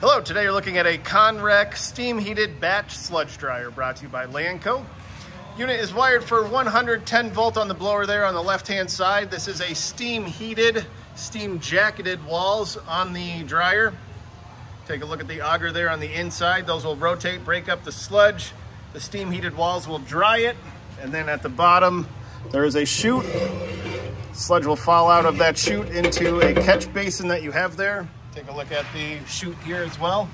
Hello, today you're looking at a Conrec steam-heated batch sludge dryer brought to you by Lanco. Unit is wired for 110 volt on the blower there on the left-hand side. This is a steam-heated, steam-jacketed walls on the dryer. Take a look at the auger there on the inside. Those will rotate, break up the sludge. The steam-heated walls will dry it. And then at the bottom, there is a chute. Sludge will fall out of that chute into a catch basin that you have there. Take a look at the chute here as well.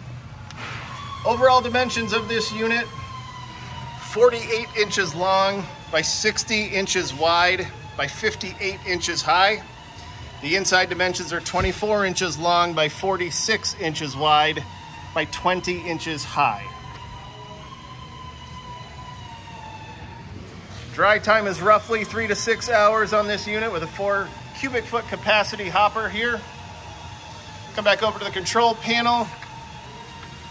Overall dimensions of this unit, 48 inches long by 60 inches wide by 58 inches high. The inside dimensions are 24 inches long by 46 inches wide by 20 inches high. Dry time is roughly 3 to 6 hours on this unit with a 4 cubic foot capacity hopper here. Come back over to the control panel,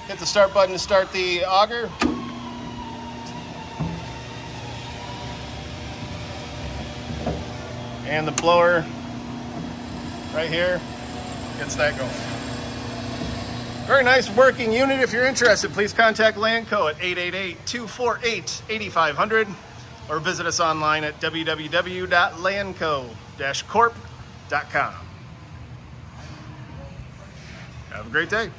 hit the start button to start the auger. And the blower right here gets that going. Very nice working unit. If you're interested, please contact Lanco at 888-248-8500 or visit us online at www.lanco-corp.com. Have a great day.